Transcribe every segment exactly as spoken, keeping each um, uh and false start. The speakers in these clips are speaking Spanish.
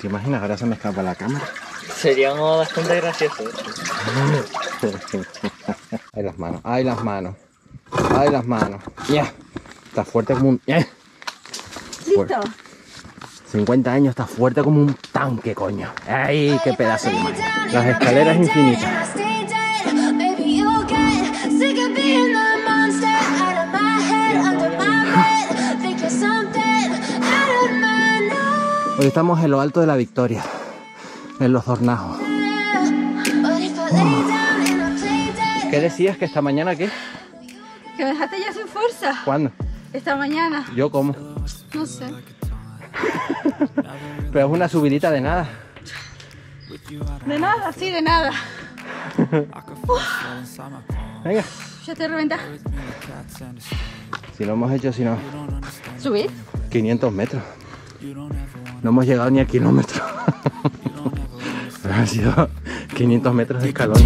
¿Te imaginas? Ahora se me escapa la cámara. Sería bastante gracioso. Ay, las manos, ay, las manos. Ay, las manos. Ya. Está fuerte como un... ¡Ya! Listo. cincuenta años, está fuerte como un tanque, coño. Ay, qué pedazo de madre. Las escaleras infinitas. Hoy estamos en lo alto de la Victoria, en Los Dornajos. Oh. ¿Qué decías que esta mañana qué? Que me dejaste ya sin fuerza. ¿Cuándo? Esta mañana. ¿Yo cómo? No sé. Pero es una subidita de nada. De nada, sí, de nada. Venga. Ya te reventas. Si lo hemos hecho, si no. ¿Subir? quinientos metros. No hemos llegado ni a kilómetros. Han sido quinientos metros de escalón.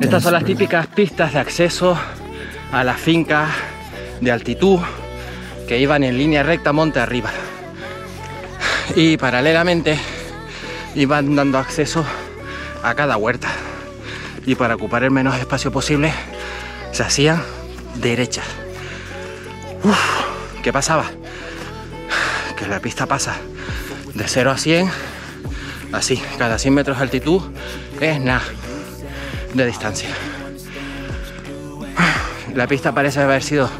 Estas son las típicas pistas de acceso a las fincas de altitud que iban en línea recta monte arriba, y paralelamente iban dando acceso a cada huerta, y para ocupar el menos espacio posible se hacían derechas. Uf, ¿qué pasaba? Que la pista pasa de cero a cien así, cada cien metros de altitud es nada de distancia. La pista parece haber sido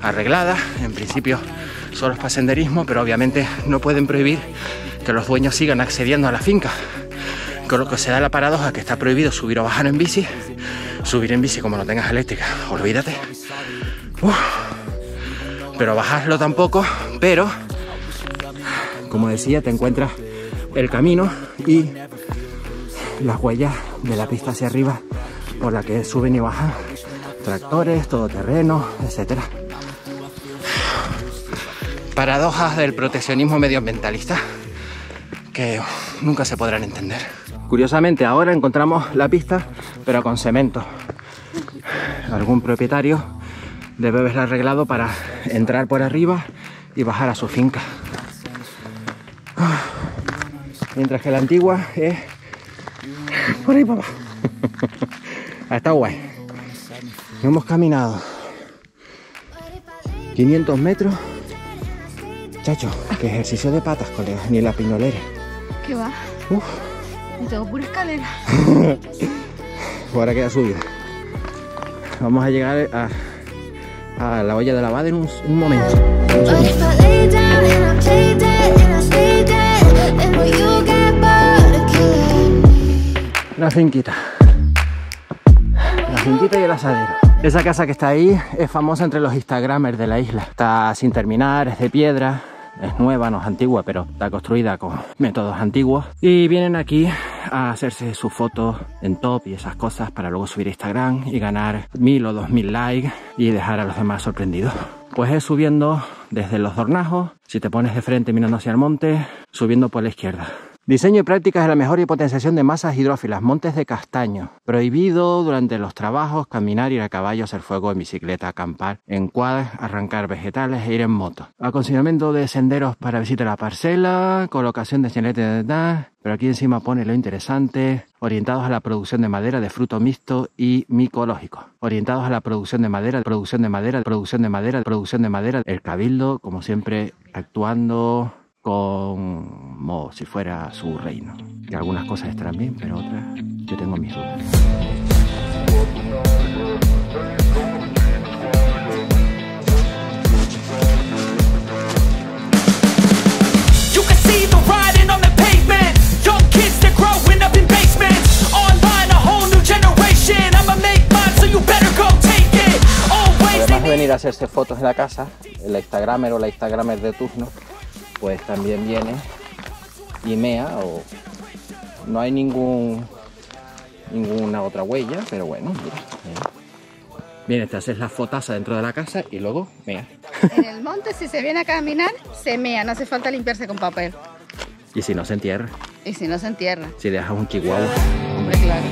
arreglada, en principio solo es para senderismo, pero obviamente no pueden prohibir que los dueños sigan accediendo a la finca, con lo que se da la paradoja que está prohibido subir o bajar en bici. Subir en bici como no tengas eléctrica, olvídate. Uf. Pero bajarlo tampoco, pero como decía, te encuentras el camino y las huellas de la pista hacia arriba por la que suben y bajan tractores, todoterreno, etcétera. Paradojas del proteccionismo medioambientalista que nunca se podrán entender. Curiosamente ahora encontramos la pista pero con cemento. Algún propietario debe haberla arreglado para entrar por arriba y bajar a su finca. Mientras que la antigua es por ahí para abajo. Está guay. Hemos caminado quinientos metros. Chacho, qué ejercicio de patas, colegas, ni la piñolera. ¿Qué va? Uf. Me tengo pura escalera. Ahora queda subida. Vamos a llegar a, a la Hoya de la Abades en un, un momento. La finquita. La finquita y el asadero. Esa casa que está ahí es famosa entre los instagramers de la isla. Está sin terminar, es de piedra, es nueva, no es antigua, pero está construida con métodos antiguos. Y vienen aquí a hacerse sus fotos en top y esas cosas para luego subir a Instagram y ganar mil o dos mil likes y dejar a los demás sorprendidos. Pues es subiendo desde Los Dornajos, si te pones de frente mirando hacia el monte, subiendo por la izquierda. Diseño y prácticas de la mejora y potenciación de masas hidrófilas, montes de castaño. Prohibido durante los trabajos caminar, ir a caballo, hacer fuego en bicicleta, acampar en cuadras, arrancar vegetales e ir en moto. Acondicionamiento de senderos para visita a la parcela, colocación de señaletas, pero aquí encima pone lo interesante, orientados a la producción de madera de fruto mixto y micológico. Orientados a la producción de madera, producción de madera, producción de madera, producción de madera. El cabildo, como siempre, actuando... como si fuera su reino. Y algunas cosas estarán bien, pero otras yo tengo mis dudas. Además de venir a hacerse fotos en la casa, el instagramer o la instagramer de turno, pues también viene y mea, o no hay ningún ninguna otra huella, pero bueno, mira, mira. Vienes, te haces la fotaza dentro de la casa y luego mea. En el monte, si se viene a caminar, se mea, no hace falta limpiarse con papel. ¿Y si no se entierra? Y si no se entierra. Si dejas un chihuahua. Hombre, claro.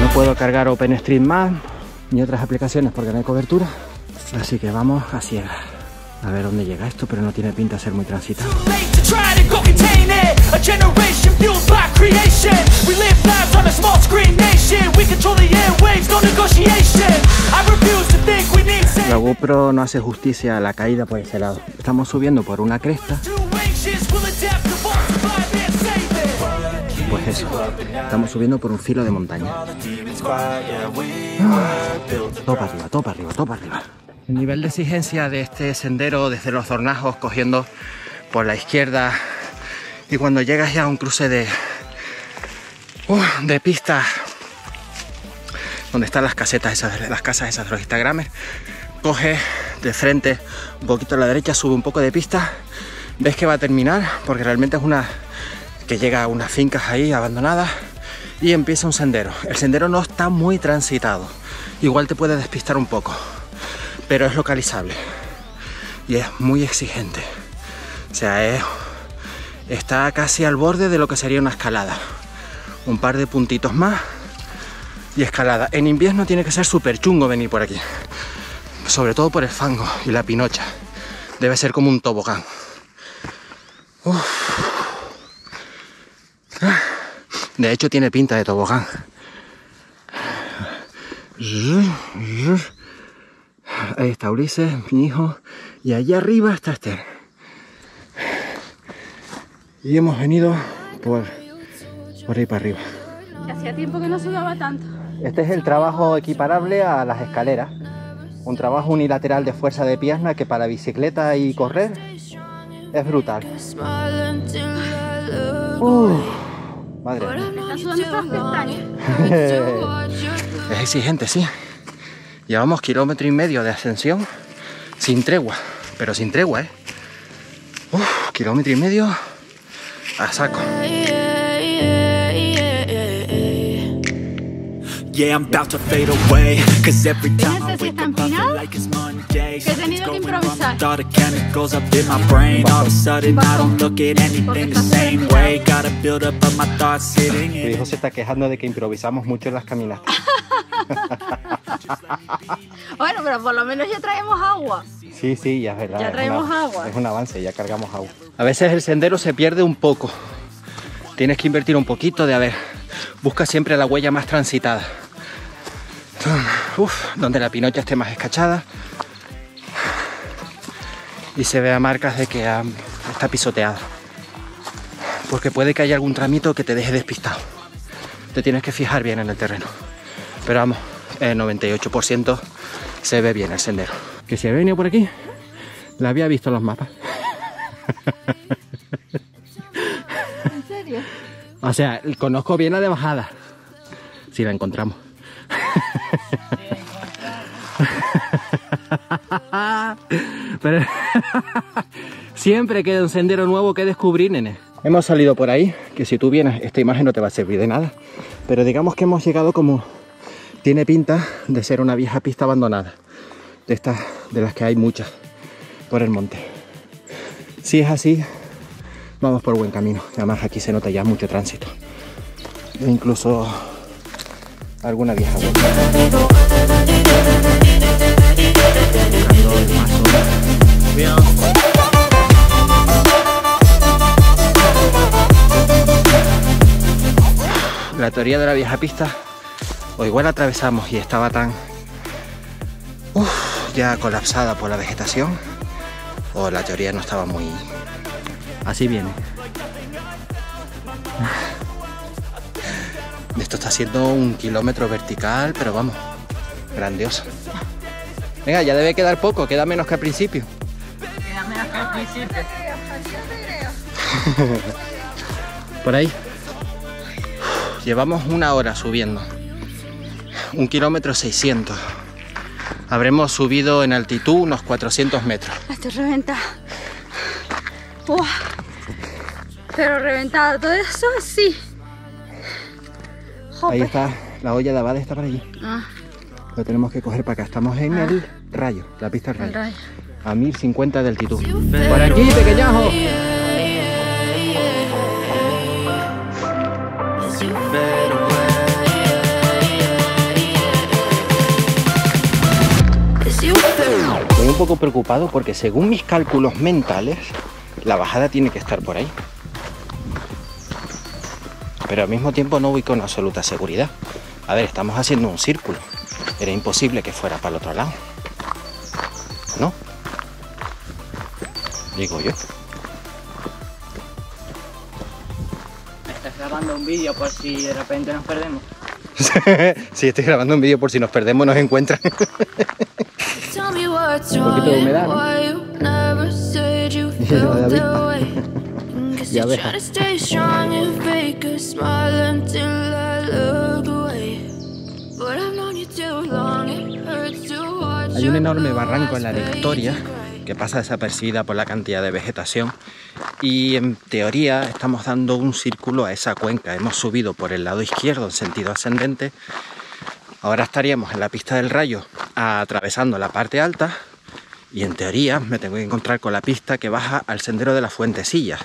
No puedo cargar OpenStreetMap ni otras aplicaciones porque no hay cobertura. Así que vamos a ciegas. A ver dónde llega esto, pero no tiene pinta de ser muy transitado. La GoPro no hace justicia a la caída por ese lado. Estamos subiendo por una cresta. Pues eso, estamos subiendo por un filo de montaña. Topa arriba, topa arriba, topa arriba. El nivel de exigencia de este sendero desde Los Dornajos, cogiendo por la izquierda, y cuando llegas ya a un cruce de, uh, de pistas donde están las casetas esas, las casas esas de los Instagramers, coges de frente un poquito a la derecha, sube un poco de pista, ves que va a terminar porque realmente es una que llega a unas fincas ahí abandonadas y empieza un sendero. El sendero no está muy transitado, igual te puede despistar un poco, pero es localizable y es muy exigente. O sea, es, está casi al borde de lo que sería una escalada. Un par de puntitos más y escalada. En invierno tiene que ser súper chungo venir por aquí, sobre todo por el fango y la pinocha. Debe ser como un tobogán. Uf. De hecho tiene pinta de tobogán. Ahí está Ulises, mi hijo, y allá arriba está Esther. Y hemos venido por, por ahí para arriba. Hacía tiempo que no sudaba tanto. Este es el trabajo equiparable a las escaleras. Un trabajo unilateral de fuerza de pierna que para bicicleta y correr es brutal. Uh, madre mía. Es exigente, sí. Llevamos kilómetro y medio de ascensión sin tregua, pero sin tregua, ¿eh? Uf, kilómetro y medio a saco. Fíjense si está empinado, que he tenido que improvisar. Mi hijo se está quejando de que improvisamos mucho en las caminatas. Bueno, pero por lo menos ya traemos agua. Sí, sí, ya es verdad. Ya traemos es una, agua. Es un avance, ya cargamos agua. A veces el sendero se pierde un poco. Tienes que invertir un poquito de, a ver, busca siempre la huella más transitada. Uf, donde la pinocha esté más escachada y se vea marcas de que um, está pisoteada. Porque puede que haya algún tramito que te deje despistado. Te tienes que fijar bien en el terreno. Pero vamos, el noventa y ocho por ciento se ve bien el sendero. Que si había venido por aquí, la había visto en los mapas. ¿En serio? O sea, conozco bien la de bajada. Si sí, la encontramos. Pero siempre queda un sendero nuevo que descubrir, nene. Hemos salido por ahí, que si tú vienes, esta imagen no te va a servir de nada. Pero digamos que hemos llegado como... Tiene pinta de ser una vieja pista abandonada, de estas de las que hay muchas por el monte. Si es así, vamos por buen camino. Además aquí se nota ya mucho tránsito e incluso alguna vieja vuelta. La teoría de la vieja pista. O igual atravesamos y estaba tan uf, ya colapsada por la vegetación, o la teoría no estaba muy... Así viene. Esto está siendo un kilómetro vertical, pero vamos, grandioso. Venga, ya debe quedar poco, queda menos que al principio. Queda menos que al principio. Por ahí. Llevamos una hora subiendo. Un kilómetro seiscientos. Habremos subido en altitud unos cuatrocientos metros. Estoy reventada. pero reventado, todo eso sí. Jope. Ahí está, la Hoya de Abades está para allí. Ah. Lo tenemos que coger para acá. Estamos en ah. el rayo, la pista del rayo. rayo. A mil cincuenta de altitud. Por aquí, pequeñajo. Estoy un poco preocupado porque según mis cálculos mentales, la bajada tiene que estar por ahí. Pero al mismo tiempo no voy con absoluta seguridad. A ver, estamos haciendo un círculo. Era imposible que fuera para el otro lado, ¿no? Digo yo. ¿Me estás grabando un vídeo por si de repente nos perdemos? Sí, estoy grabando un vídeo por si nos perdemos, nos encuentran. Un poquito de humedad, ¿no? Y a ver. Hay un enorme barranco en la Victoria que pasa desapercibida por la cantidad de vegetación y en teoría estamos dando un círculo a esa cuenca. Hemos subido por el lado izquierdo en sentido ascendente. Ahora estaríamos en la pista del rayo atravesando la parte alta y en teoría me tengo que encontrar con la pista que baja al sendero de las Fuentecillas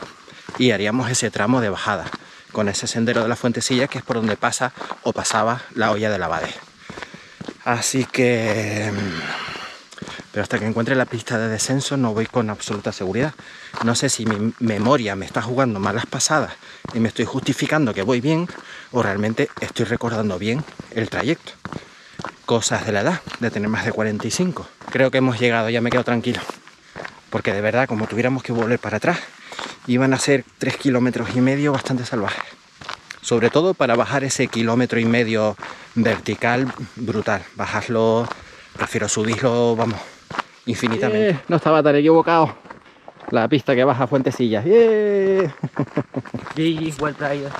y haríamos ese tramo de bajada con ese sendero de las Fuentecillas, que es por donde pasa o pasaba la Hoya de Abades. Así que... pero hasta que encuentre la pista de descenso no voy con absoluta seguridad. No sé si mi memoria me está jugando malas pasadas y me estoy justificando que voy bien o realmente estoy recordando bien el trayecto. Cosas de la edad, de tener más de cuarenta y cinco. Creo que hemos llegado, ya me quedo tranquilo. Porque de verdad, como tuviéramos que volver para atrás, iban a ser tres kilómetros y medio bastante salvajes. Sobre todo para bajar ese kilómetro y medio vertical brutal. Bajarlo, prefiero subirlo, vamos, infinitamente. Yeah, no estaba tan equivocado. La pista que baja Fuentecillas. Yeah. G G, well traído.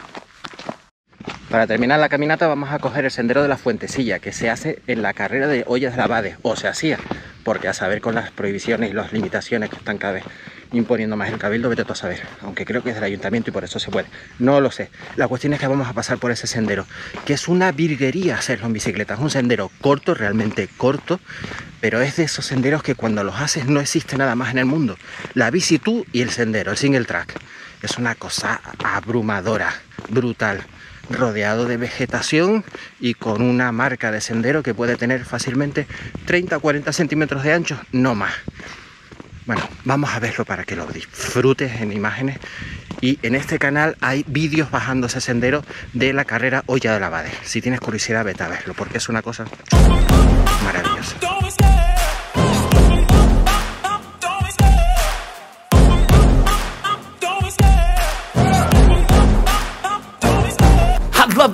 Para terminar la caminata vamos a coger el sendero de la Fuentecilla, que se hace en la carrera de Ollas de Abades, o se hacía, porque a saber con las prohibiciones y las limitaciones que están cada vez imponiendo más el cabildo, vete tú a saber, aunque creo que es del ayuntamiento y por eso se puede, no lo sé. La cuestión es que vamos a pasar por ese sendero, que es una virguería hacerlo en bicicleta, es un sendero corto, realmente corto, pero es de esos senderos que cuando los haces no existe nada más en el mundo. La bici tú y el sendero, el single track, es una cosa abrumadora, brutal. Rodeado de vegetación y con una marca de sendero que puede tener fácilmente treinta a cuarenta centímetros de ancho, no más. Bueno, vamos a verlo para que lo disfrutes en imágenes. Y en este canal hay vídeos bajando ese sendero de la carrera Hoya de Abades. Si tienes curiosidad, vete a verlo porque es una cosa maravillosa. Love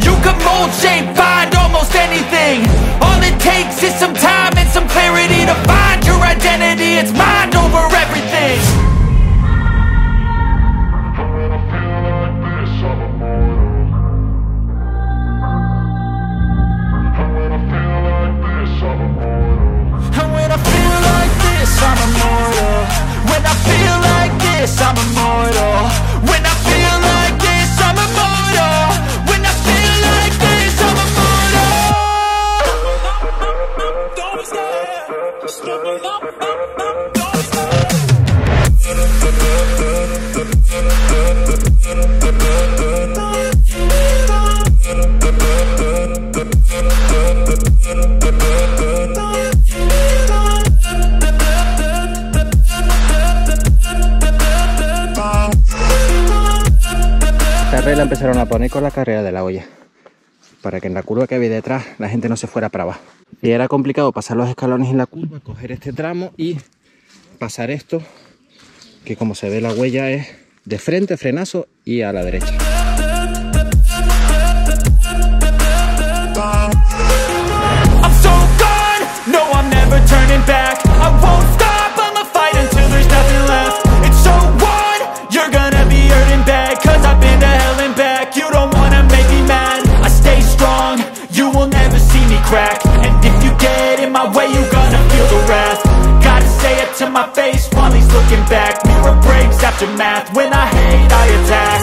You can mold, shape, find almost anything. All it takes is some time and some clarity to find your identity. It's mind over everything. And when I feel like this, I'm immortal. When I feel like this, I'm immortal. When I feel like this, I'm immortal. When I feel like this, I'm immortal. Esta regla empezaron a poner con la carrera de la Hoya para que en la curva que había detrás la gente no se fuera para abajo. Y era complicado pasar los escalones en la curva, coger este tramo y pasar esto, que como se ve la huella es de frente, frenazo y a la derecha. math. When I hate, I attack.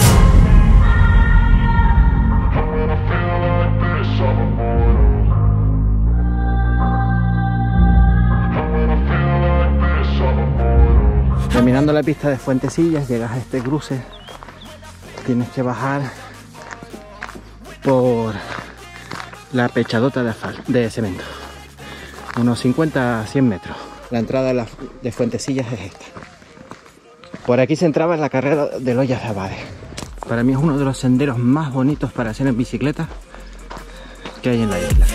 Terminando la pista de Fuentecillas, llegas a este cruce, tienes que bajar por la pechadota de, asfalto, de cemento, unos cincuenta a cien metros. La entrada de Fuentecillas es esta. Por aquí se entraba en la carrera de Los Hoya de Abades. Para mí es uno de los senderos más bonitos para hacer en bicicleta que hay en la isla.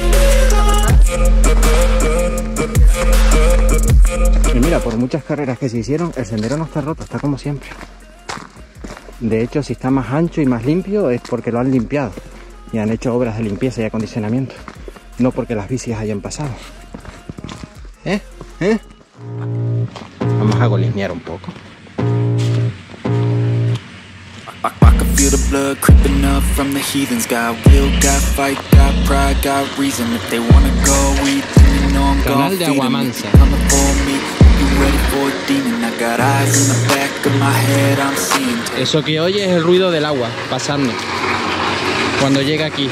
Y mira, por muchas carreras que se hicieron, el sendero no está roto, está como siempre. De hecho, si está más ancho y más limpio es porque lo han limpiado y han hecho obras de limpieza y acondicionamiento, no porque las bicis hayan pasado. ¿Eh? ¿Eh? Vamos a golisnear un poco. Feel the blood creeping up from the heathens. Got will, got fight, got pride, got reason. If they wanna go eat, then you know I'm gonna feed 'em. If they coming for me, you ready for a demon. I got eyes in the back of my head, I'm seeing. Eso que oye es el ruido del agua pasando cuando llega aquí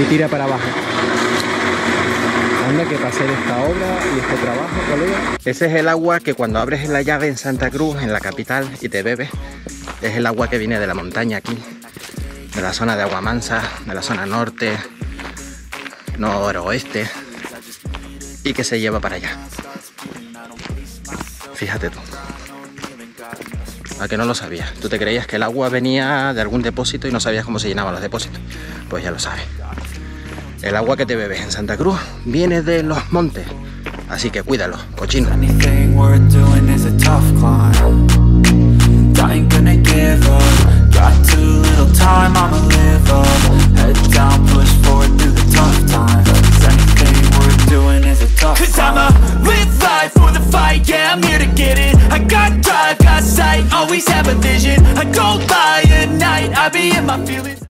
y tira para abajo. Anda que para hacer esta obra y este trabajo, colega. Ese es el agua que cuando abres la llave en Santa Cruz, en la capital, y te bebes. Es el agua que viene de la montaña aquí, de la zona de Aguamansa, de la zona norte, noroeste, y que se lleva para allá. Fíjate tú, a que no lo sabías. Tú te creías que el agua venía de algún depósito y no sabías cómo se llenaban los depósitos. Pues ya lo sabes. El agua que te bebes en Santa Cruz viene de los montes, así que cuídalo, cochino. Ain't gonna give up. Got too little time, I'ma live up. Head down, push forward through the tough times. Anything worth doing is a tough time. Cause I'ma live life for the fight, yeah, I'm here to get it. I got drive, got sight, always have a vision. I don't lie at night, I be in my feelings.